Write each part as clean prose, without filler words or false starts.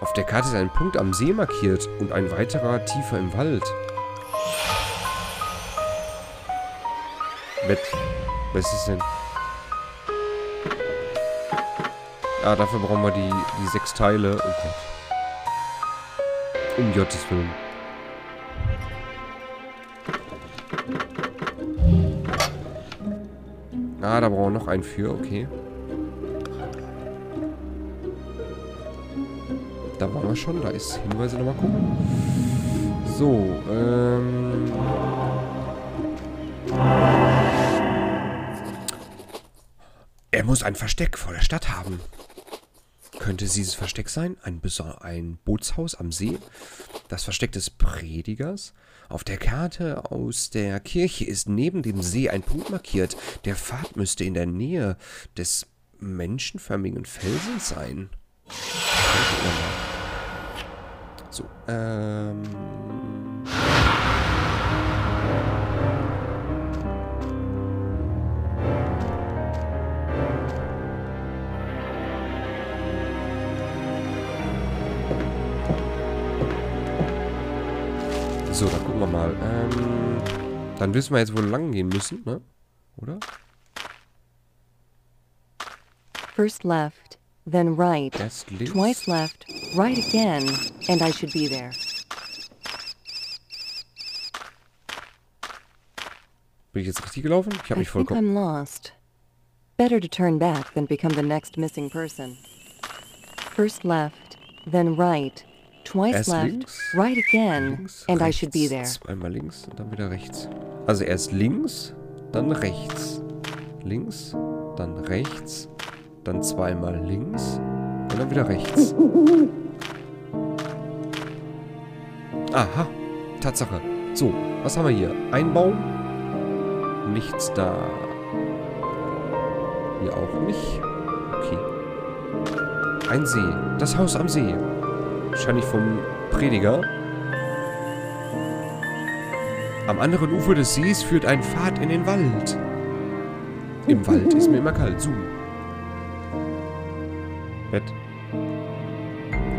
Auf der Karte ist ein Punkt am See markiert und ein weiterer tiefer im Wald. Was ist denn? Ah, dafür brauchen wir die 6 Teile. Okay. Um Gottes Willen. Ah, da brauchen wir noch einen für, okay. Da waren wir schon, da ist Hinweise, nochmal gucken. So, Er muss ein Versteck vor der Stadt haben. Könnte es dieses Versteck sein? Ein Bootshaus am See? Das Versteck des Predigers? Auf der Karte aus der Kirche ist neben dem See ein Punkt markiert. Der Pfad müsste in der Nähe des menschenförmigen Felsens sein. So, So, dann gucken wir mal. Dann wissen wir jetzt, wo wir lang gehen müssen, ne? Oder? First left. Then right, twice left, right again, and I should be there. Bin ich jetzt richtig gelaufen? Ich habe mich vollkommen. I think I'm lost. Better to turn back than become the next missing person. First left, then right, twice left, right again, and I should be there. Zweimal links und dann wieder rechts. Also erst links, dann rechts. Links, dann rechts. Dann zweimal links und dann wieder rechts. Aha, Tatsache. So, was haben wir hier? Ein Baum. Nichts da. Hier auch nicht. Okay. Ein See. Das Haus am See. Wahrscheinlich vom Prediger. Am anderen Ufer des Sees führt ein Pfad in den Wald. Im Wald ist mir immer kalt. Zoom.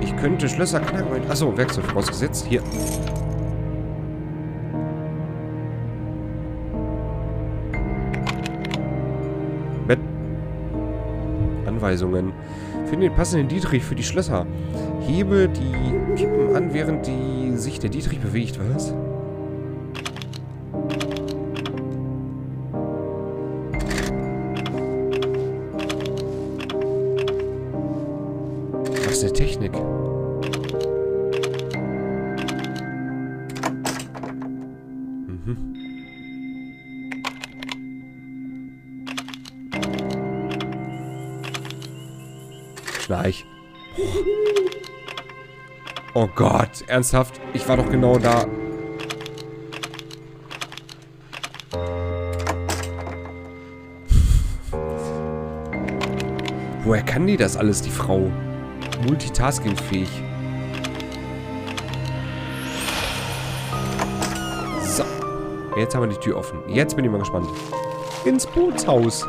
Ich könnte Schlösser knacken. Achso, Werkzeug vorausgesetzt. Hier. Bett. Anweisungen. Finde den passenden Dietrich für die Schlösser. Hebe die Kippen an, während sich der Dietrich bewegt. Was? Eine Technik. Schleich. Oh Gott, ernsthaft? Ich war doch genau da. Woher kann die das alles, die Frau? Multitasking-fähig. So. Jetzt haben wir die Tür offen. Jetzt bin ich mal gespannt. Ins Bootshaus.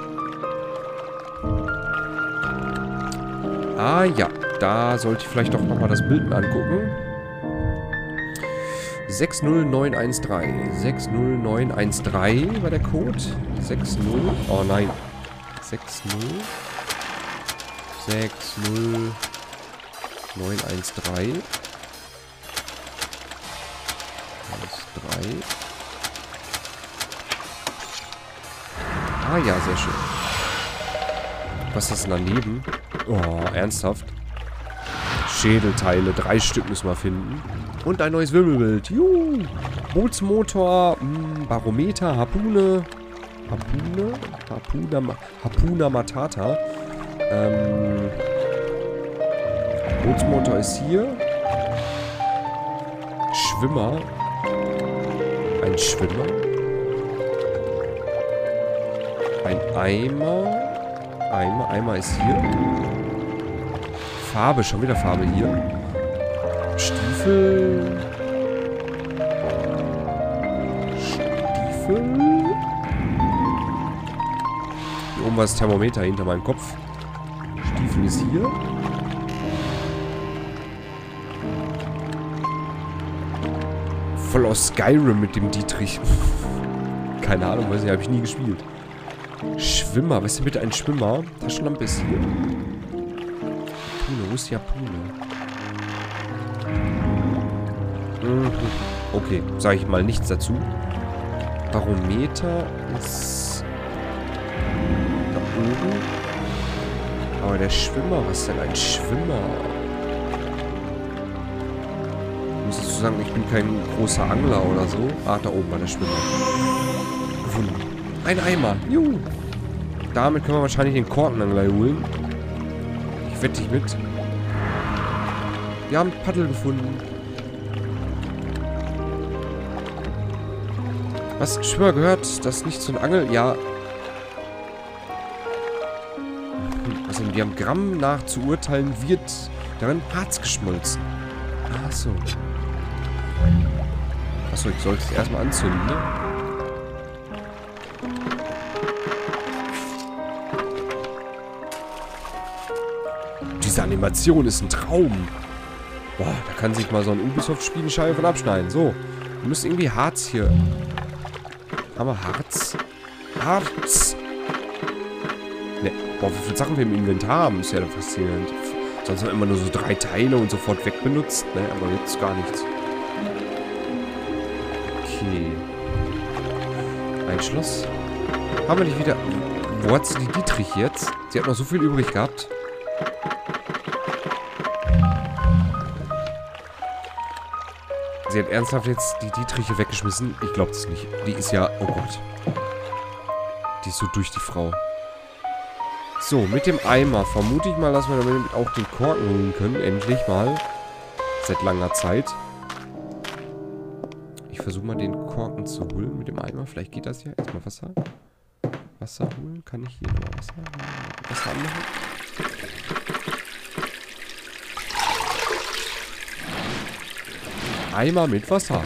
Ah ja. Da sollte ich vielleicht doch nochmal das Bild angucken. 60913. 60913 war der Code. 60. Oh nein. 60. 60. 913. 13. Ah ja, sehr schön. Was ist denn daneben? Oh, ernsthaft? Schädelteile, 3 Stück müssen wir finden. Und ein neues Wimmelbild. Juhu! Bootsmotor, Barometer, Harpune. Harpune? Harpuna Matata. Bootsmotor ist hier. Schwimmer. Ein Schwimmer. Ein Eimer. Eimer ist hier. Farbe, schon wieder Farbe hier. Stiefel. Hier oben war das Thermometer hinter meinem Kopf. Stiefel ist hier. voll aus Skyrim mit dem Dietrich. Keine Ahnung, weiß nicht, habe ich nie gespielt. Schwimmer, was ist denn bitte ein Schwimmer? Taschenlampe ist hier. Pune, wo ist die Pune? Okay, sage ich mal nichts dazu. Barometer ist da oben. Aber der Schwimmer, was ist denn ein Schwimmer? Ich muss dazu sagen, ich bin kein großer Angler oder so. Ah, da oben war der Schwimmer. Gefunden. Ein Eimer. Juhu. Damit können wir wahrscheinlich den Kortenangler holen. Ich wette dich mit. Wir haben Paddel gefunden. Was? Schwimmer gehört das nicht zum Angel? Ja. Also in dem Gramm nach zu urteilen wird darin Harz geschmolzen. Achso. Achso, ich sollte es erstmal anzünden, ne? Diese Animation ist ein Traum. Boah, da kann sich mal so ein Ubisoft-Spiel eine Scheibe von abschneiden. So, wir müssen irgendwie Harz hier... Aber Harz? Harz! Ne, boah, wie viele Sachen wir im Inventar haben, ist ja faszinierend. Sonst haben wir immer nur so 3 Teile und sofort wegbenutzt, ne? Aber jetzt gar nichts. Okay. Ein Schloss. Haben wir nicht wieder... Wo hat sie die Dietrich jetzt? Sie hat noch so viel übrig gehabt. Sie hat ernsthaft jetzt die Dietriche weggeschmissen? Ich glaube das nicht. Die ist ja... Oh Gott. Die ist so durch, die Frau. So, mit dem Eimer vermute ich mal, dass wir damit auch den Korken holen können. Endlich mal. Seit langer Zeit. Ich versuche mal, den Korken zu holen mit dem Eimer. Vielleicht geht das ja. Erstmal Wasser. Wasser holen. Kann ich hier noch Wasser holen? Wasser anmachen? Eimer mit Wasser.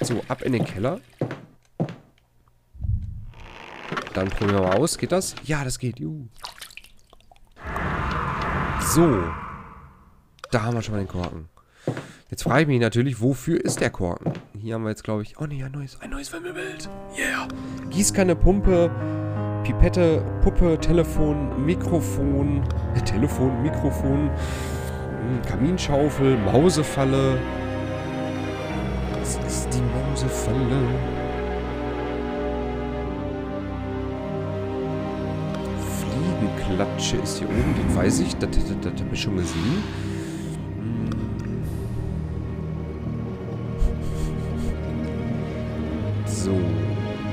So, ab in den Keller. Dann probieren wir mal aus. Geht das? Ja, das geht. Juhu. So. Da haben wir schon mal den Korken. Jetzt frage ich mich natürlich, wofür ist der Korken? Hier haben wir jetzt, glaube ich... Oh ne, ein neues Wimmelbild. Yeah. Gießkanne, Pumpe, Pipette, Puppe, Telefon, Mikrofon... Telefon, Mikrofon... Kaminschaufel, Mausefalle... Das ist die Mausefalle. Fliegenklatsche ist hier oben, den weiß ich. Das habe ich schon gesehen. So,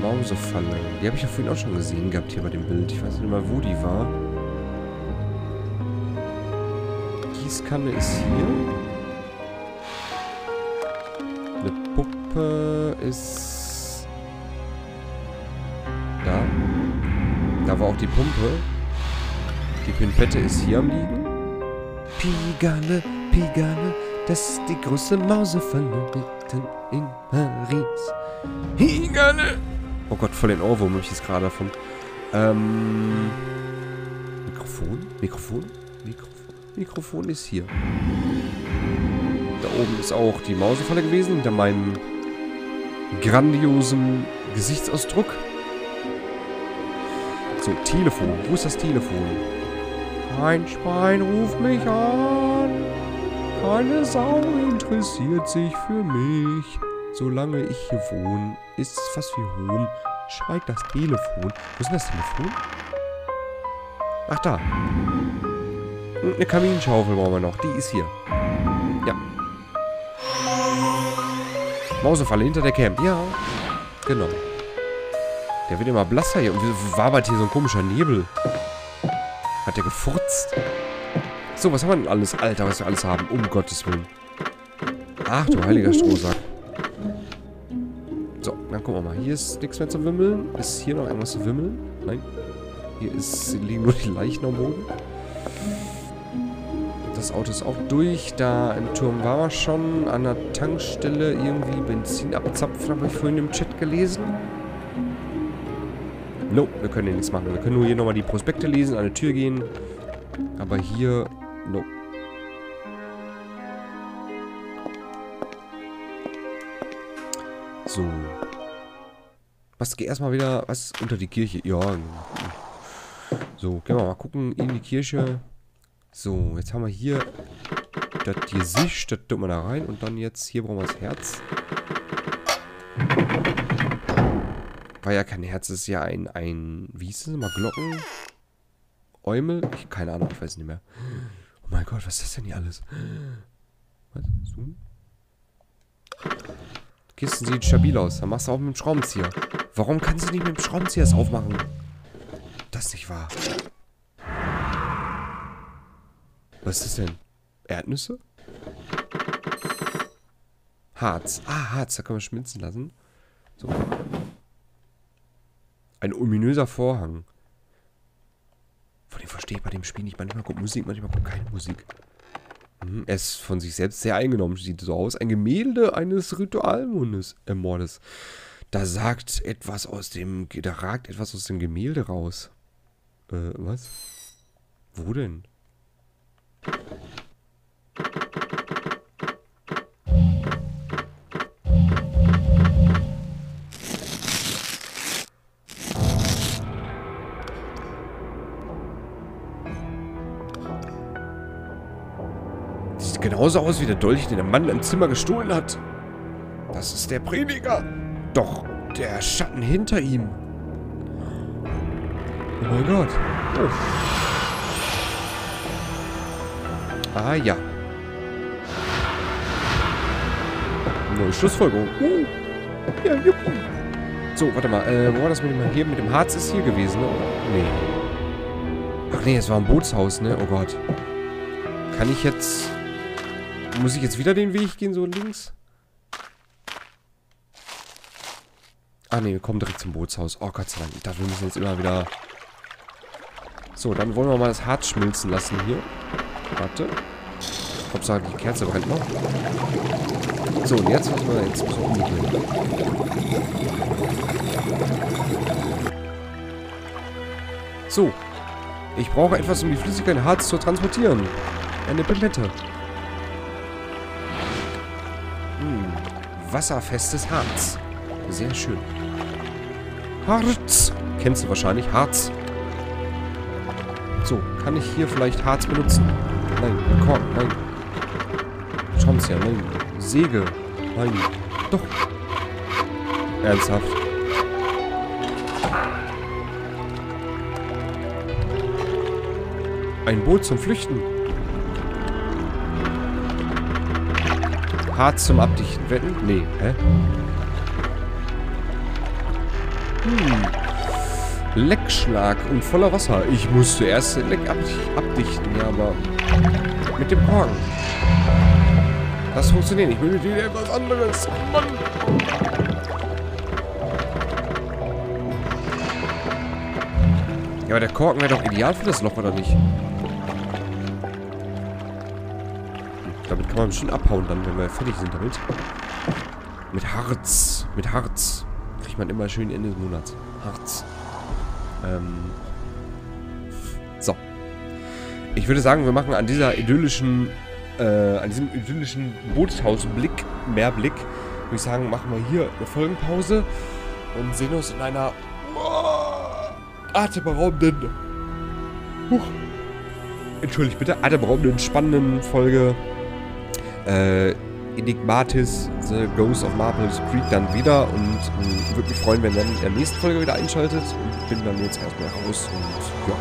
Mausefalle. Die habe ich ja vorhin auch schon gesehen gehabt hier bei dem Bild. Ich weiß nicht mal, wo die war. Gießkanne ist hier. Puppe ist... Da. Da war auch die Pumpe. Die Pinpette ist hier am Liegen. Pigalle, Pigalle, das ist die große Mausefalle mitten in Paris. Pigalle! Oh Gott, voll den Ohrwurm habe ich jetzt gerade davon. Mikrofon ist hier. Da oben ist auch die Mausefalle gewesen, hinter meinem grandiosen Gesichtsausdruck. So, Telefon. Wo ist das Telefon? Ein Schwein ruft mich an. Keine Sau interessiert sich für mich. Solange ich hier wohne, ist es fast wie Home. Schweigt das Telefon. Wo ist denn das Telefon? Ach, da. Und eine Kaminschaufel brauchen wir noch. Die ist hier. Ja. Mausefalle hinter der Camp. Ja, genau. Der wird immer blasser hier. Und wieso wabert hier so ein komischer Nebel? Hat der gefurzt? So, was haben wir denn alles? Alter, was wir alles haben. Um Gottes Willen. Ach, du heiliger Strohsack. So, dann gucken wir mal. Hier ist nichts mehr zu wimmeln. Ist hier noch irgendwas zu wimmeln? Nein. Hier liegen nur die Leichen am Boden. Das Auto ist auch durch. Da im Turm war wir schon. An der Tankstelle irgendwie Benzin abzapfen, habe ich vorhin im Chat gelesen. No, wir können hier nichts machen. Wir können nur hier nochmal die Prospekte lesen, an die Tür gehen. Aber hier... No. So. Was, geh erstmal wieder, was, unter die Kirche? Ja. So, gehen wir mal gucken in die Kirche. So, jetzt haben wir hier das Gesicht, das tut man da rein. Und dann jetzt, hier brauchen wir das Herz. War ja kein Herz, das ist ja ein wie hieß das mal, Glocken? Äumel? Ich, keine Ahnung, ich weiß nicht mehr. Oh mein Gott, was ist das denn hier alles? Was? Zoom? Kisten sieht stabil aus. Dann machst du auch mit dem Schraubenzieher. Warum kannst du nicht mit dem Schraubenzieher das aufmachen? Das ist nicht wahr. Was ist das denn? Erdnüsse? Harz. Ah, Harz. Da können wir schmilzen lassen. So. Ein ominöser Vorhang. Von dem verstehe ich bei dem Spiel nicht. Manchmal kommt Musik, manchmal kommt keine Musik. Er ist von sich selbst sehr eingenommen, sieht so aus. Ein Gemälde eines Ritualmordes. Da ragt etwas aus dem Gemälde raus. Was? Wo denn? Genauso aus wie der Dolch, den der Mann im Zimmer gestohlen hat. Das ist der Prediger. Doch der Schatten hinter ihm. Oh mein Gott. Oh. Ah ja. Neue Schlussfolgerung. Ja, juppie. So, warte mal. Wo war das mit dem hier? Mit dem Harz ist hier gewesen, ne? Nee. Ach nee, es war ein Bootshaus, ne? Oh Gott. Kann ich jetzt... Muss ich jetzt wieder den Weg gehen, so links? Ah ne, wir kommen direkt zum Bootshaus. Oh Gott sei Dank, ich dachte, wir müssen jetzt immer wieder... So, dann wollen wir mal das Harz schmilzen lassen hier. Warte. Hauptsache, die Kerze brennt noch. So, und jetzt müssen wir jetzt so, ich brauche etwas, um die Flüssigkeit in Harz zu transportieren. Eine Palette. Wasserfestes Harz. Sehr schön. Harz. Kennst du wahrscheinlich. Harz. So, kann ich hier vielleicht Harz benutzen? Nein. Kork. Nein. Schraubenzieher. Nein. Säge. Nein. Doch. Ernsthaft. Ein Boot zum Flüchten. Harz zum Abdichten. Wetten? Nee. Hä? Leckschlag und voller Wasser. Ich muss zuerst den Leck abdichten, ja, aber mit dem Korn. Das funktioniert nicht. Ich will wieder etwas anderes. Mann! Ja, aber der Korken wäre doch ideal für das Loch, oder nicht? Damit kann man bestimmt abhauen dann, wenn wir fertig sind damit. Mit Harz. Mit Harz. Kriegt man immer schön Ende des Monats. Harz. So. Ich würde sagen, wir machen an dieser idyllischen, an diesem idyllischen Bootshausblick, Meerblick, würde ich sagen, machen wir hier eine Folgenpause und sehen uns in einer atemberaubenden. Entschuldigt bitte, atemberaubenden, spannenden Folge. Enigmatis The Ghost of Maple Creek dann wieder und würde mich freuen, wenn ihr in der nächsten Folge wieder einschaltet. Und bin dann jetzt erstmal raus und ja,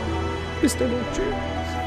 bis dann, tschüss.